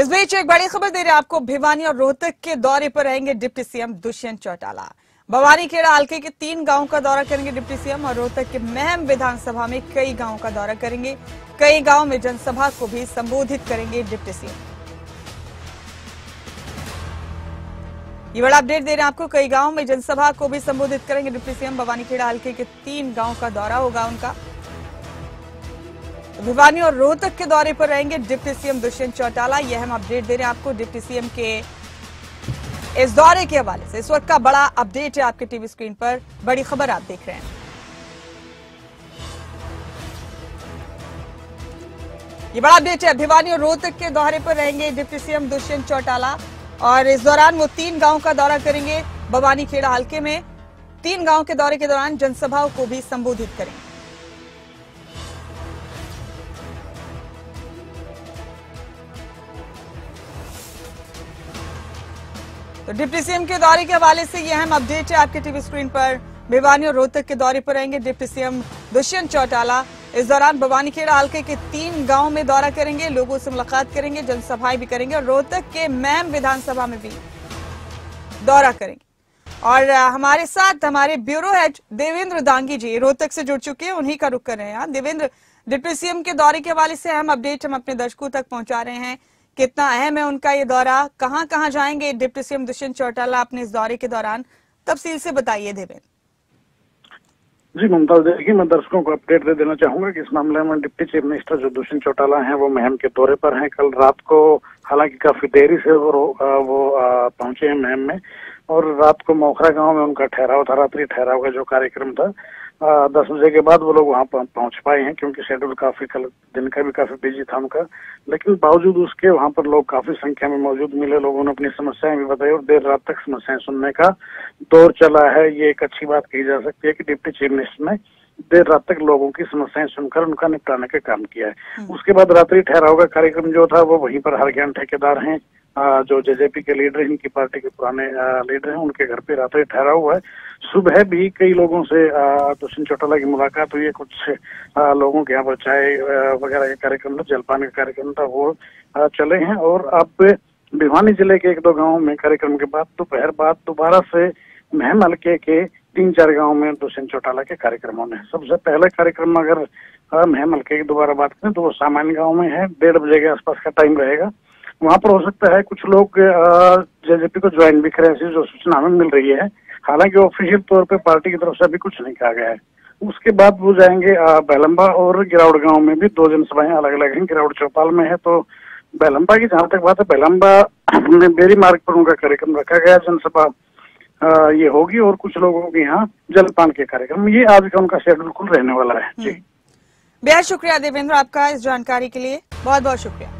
इस बीच एक बड़ी खबर दे रहे हैं आपको। भिवानी और रोहतक के दौरे पर रहेंगे डिप्टी सीएम दुष्यंत चौटाला। भवानीखेड़ा हल्के के 3 गांवों का दौरा करेंगे डिप्टी सीएम और रोहतक के महम विधानसभा में कई गांवों का दौरा करेंगे। कई गांव में जनसभा को भी संबोधित करेंगे डिप्टी सीएम। ये बड़ा अपडेट दे रहे हैं आपको, कई गाँव में जनसभा को भी संबोधित करेंगे डिप्टी सीएम। भवानीखेड़ा हल्के के 3 गाँव का दौरा होगा उनका। भिवानी और रोहतक के दौरे पर रहेंगे डिप्टी सीएम दुष्यंत चौटाला। यह हम अपडेट दे रहे हैं आपको डिप्टी सीएम के इस दौरे के हवाले से। इस वक्त का बड़ा अपडेट है आपके टीवी स्क्रीन पर, बड़ी खबर आप देख रहे हैं। ये बड़ा अपडेट है, भिवानी और रोहतक के दौरे पर रहेंगे डिप्टी सीएम दुष्यंत चौटाला और इस दौरान वो 3 गाँव का दौरा करेंगे। भवानीखेड़ा हल्के में 3 गाँव के दौरे के दौरान जनसभाओं को भी संबोधित करेंगे। तो डिप्टी सीएम के दौरे के हवाले से यह अहम अपडेट है आपके टीवी स्क्रीन पर। भिवानी और रोहतक के दौरे पर रहेंगे डिप्टी सीएम दुष्यंत चौटाला। इस दौरान भवानीखेड़ा हल्के के 3 गांव में दौरा करेंगे, लोगों से मुलाकात करेंगे, जनसभाएं भी करेंगे और रोहतक के महम विधानसभा में भी दौरा करेंगे। और हमारे साथ हमारे ब्यूरो हेड देवेंद्र दांगी जी रोहतक से जुड़ चुके हैं, उन्हीं का रुख कर रहे हैं। देवेंद्र, डिप्टी सीएम के दौरे के हवाले से अहम अपडेट हम अपने दर्शकों तक पहुंचा रहे हैं। कितना अहम है उनका ये दौरा, कहां कहां जाएंगे डिप्टी सीएम दुष्यंत चौटाला अपने इस दौरे के दौरान, तफसील से बताइए देवेंद्र जी। मुमताज, देखिए मैं दर्शकों को अपडेट दे देना चाहूंगा कि इस मामले में डिप्टी चीफ मिनिस्टर जो दुष्यंत चौटाला हैं वो महम के दौरे पर हैं। कल रात को हालांकि काफी देरी से वो पहुंचे हैं महम में और रात को मोखरा गाँव में उनका ठहराव था। रात्रि ठहराव का जो कार्यक्रम था 10 बजे के बाद वो लोग वहाँ पहुँच पाए हैं, क्योंकि शेड्यूल काफी कल दिन का भी काफी बिजी था उनका। लेकिन बावजूद उसके वहाँ पर लोग काफी संख्या में मौजूद मिले, लोगों ने अपनी समस्याएं भी बताई और देर रात तक समस्याएं सुनने का दौर चला है। ये एक अच्छी बात कही जा सकती है कि डिप्टी चीफ मिनिस्टर ने देर रात तक लोगों की समस्याएं सुनकर उनका निपटाने का काम किया है। उसके बाद रात्रि ठहराव का कार्यक्रम जो था वो वहीं पर हरज्ञान ठेकेदार हैं जो जेजेपी के लीडर, इनकी पार्टी के पुराने लीडर हैं, उनके घर पे रात्रि ठहरा हुआ है। सुबह भी कई लोगों से दुष्यंत चौटाला की मुलाकात हुई है। कुछ लोगों के यहाँ पर चाय वगैरह का कार्यक्रम था, जलपान का कार्यक्रम था, वो चले हैं। और अब भिवानी जिले के 1-2 गाँव में कार्यक्रम के बाद दोपहर बाद दोबारा से महम हल्के के 3-4 गाँव में दुष्यंत चौटाला के कार्यक्रम होने हैं। सबसे पहला कार्यक्रम अगर महम हल्के की दोबारा बात करें तो वो सामान्य गाँव में है। 1:30 बजे के आसपास का टाइम रहेगा। वहाँ पर हो सकता है कुछ लोग जेजेपी को ज्वाइन भी करें, ऐसी जो सूचना हमें मिल रही है। हालांकि ऑफिशियल तौर पे पार्टी की तरफ से अभी कुछ नहीं कहा गया है। उसके बाद वो जाएंगे बैलंबा और गिरावड़ गांव में भी 2 जनसभाएं अलग अलग हैं। गिरावड़ चौपाल में है तो बैलंबा की जहाँ तक बात है, बैलंबा में बेरी मार्ग पर उनका कार्यक्रम रखा गया, जनसभा ये होगी और कुछ लोगों के यहाँ जलपान के कार्यक्रम। ये आज का उनका शेड्यूल रहने वाला है। जी, बेहद शुक्रिया देवेंद्र आपका इस जानकारी के लिए, बहुत बहुत शुक्रिया।